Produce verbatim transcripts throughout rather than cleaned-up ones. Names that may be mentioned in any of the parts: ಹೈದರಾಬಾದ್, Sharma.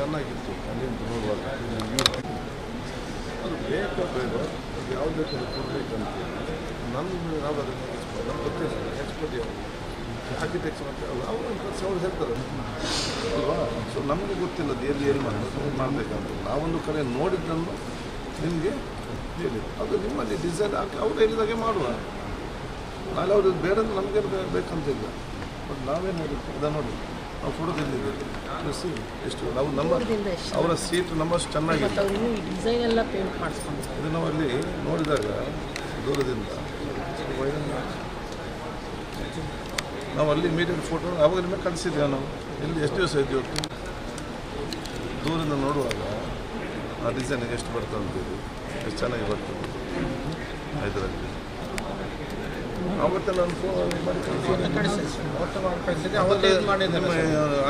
ಚೆನ್ನಾಗಿತ್ತು ಅಲ್ಲಿಂದ ನೋಡುವಾಗ ಅದು ಬೇಕೋ ಬೇಡ ಯಾವುದೇ ಥರ ಕೊಡಬೇಕಂತ ನನ್ನ ನಾವು ಅದನ್ನು ನಮ್ಮ ಗೊತ್ತಿಲ್ಲ ಎಕ್ಸ್ಪರ್ಟ್ ಆರ್ಕಿಟೆಕ್ಚರ್ ಅಂತ ಅವರು ಕೆಲಸ ಅವ್ರು ಹೇಳ್ತಾರೆ ಅಲ್ವಾ. ಸೊ ನಮಗೂ ಗೊತ್ತಿಲ್ಲ ದೇವ್ರು ಏನು ಮಾಡಬೇಕು ಮಾಡಬೇಕಂತ ನಾವೊಂದು ಕಡೆ ನೋಡಿದ್ದನ್ನು ನಿಮಗೆ ಹೇಳಿ ಅದು ನಿಮ್ಮಲ್ಲಿ ಡಿಸೈನ್ ಹಾಕಿ ಅವ್ರು ಹೇಳಿದಾಗೆ ಮಾಡುವ. ನಾಳೆ ಅವ್ರು ಬೇಡ ನಮಗೆ ಬೇಕಂತಿಲ್ಲ. ಬಟ್ ನಾವೇ ನೋಡಿದ್ವಿ ಅದನ್ನು ನೋಡಿ ನಾವು ಫೋಟೋ ತೆಗೆದಿದ್ದೀವಿ ಎಷ್ಟು ನಾವು ನಮ್ಮ ಅವರ ಸೀಟ್ ನಮ್ಮಷ್ಟು ಚೆನ್ನಾಗಿತ್ತು. ಇದು ನಾವು ಅಲ್ಲಿ ನೋಡಿದಾಗ ದೂರದಿಂದ ನಾವು ಅಲ್ಲಿ ಮೀಡಿಯಲ್ ಫೋಟೋ ಆವಾಗ ನಿಮಗೆ ಕಳಿಸಿದ್ದೇವೆ. ನಾವು ಇಲ್ಲಿ ಎಷ್ಟು ದಿವಸ ಇದ್ದೀವಿ ಹೊತ್ತು ದೂರದಿಂದ ನೋಡುವಾಗ ಆ ಡಿಸೈನಿಗೆ ಎಷ್ಟು ಬರ್ತಾ ಅಂತೀವಿ ಎಷ್ಟು ಚೆನ್ನಾಗಿ ಬರ್ತದೆ ಹೈದರಾಬಾದ್ ಆವತ್ತೆಲ್ಲ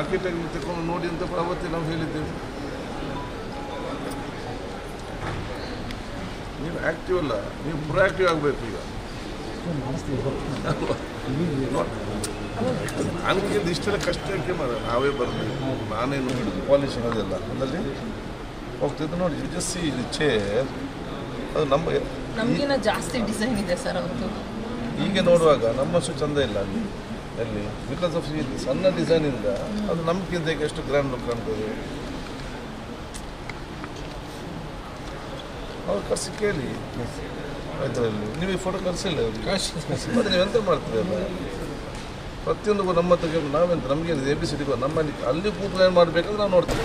ಆರ್ಕಿಟೆಕ್ಟ್ ತಗೊಂಡು ನೋಡಿ ಅಂತ ಅವತ್ತೇ ನಾವು ಹೇಳಿದ್ದೇವೆ. ನೀವು ಆ್ಯಕ್ಟಿವ್ ಅಲ್ಲ, ನೀವು ಪ್ರೊಆಕ್ಟಿವ್ ಆಗಬೇಕು. ಈಗ ನನಗಿಂತ ಇಷ್ಟೆಲ್ಲ ಕಷ್ಟಕ್ಕೆ ಮಾಡ ನಾವೇ ಬರಬೇಕು. ನಾನೇನು ಪಾಲಿಶ್ ಅದೆಲ್ಲ ಅದರಲ್ಲಿ ಹೋಗ್ತಿದ್ದು ನೋಡಿ ಜಸ್ ಇದು ಚೇರ್ ಅದು ನಮಗೆ ನಮಗಿನ ಜಾಸ್ತಿ ಡಿಸೈನ್ ಇದೆ ಸರ್. ಅವತ್ತು ಈಗ ನೋಡುವಾಗ ನಮ್ಮಷ್ಟು ಚಂದ ಇಲ್ಲ ಅಲ್ಲಿ ಅಲ್ಲಿ ಬಿಕಾಸ್ ಆಫ್ ಈ ಸಣ್ಣ ಡಿಸೈನಿಂದ ಅದು ನಮಗಿಂತ ಈಗ ಎಷ್ಟು ಗ್ರ್ಯಾಂಡ್ ಲುಕ್ ಕಾಣ್ತದೆ. ಅವ್ರು ಕರ್ಸಿ ಕೇಳಿ ಅದರಲ್ಲಿ ನೀವು ಈ ಫೋಟೋ ಕಳಿಸಿಲ್ಲ ಮತ್ತೆ ನೀವೆಂತ ಮಾಡ್ತೀರಲ್ಲ ಪ್ರತಿಯೊಂದು ನಮ್ಮ ಹತ್ರ ನಾವೆಂತ ನಮಗೆ ಎ ಬಿ ಸಿ ಡಿ ನಮ್ಮಲ್ಲಿ ಅಲ್ಲಿ ಕೂಡ ಏನು ಮಾಡಬೇಕಂದ್ರೆ ನಾವು ನೋಡ್ತೀವಿ.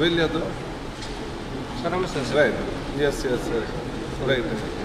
Will you do? Sharma sir. Right. Yes, yes, sir. Right.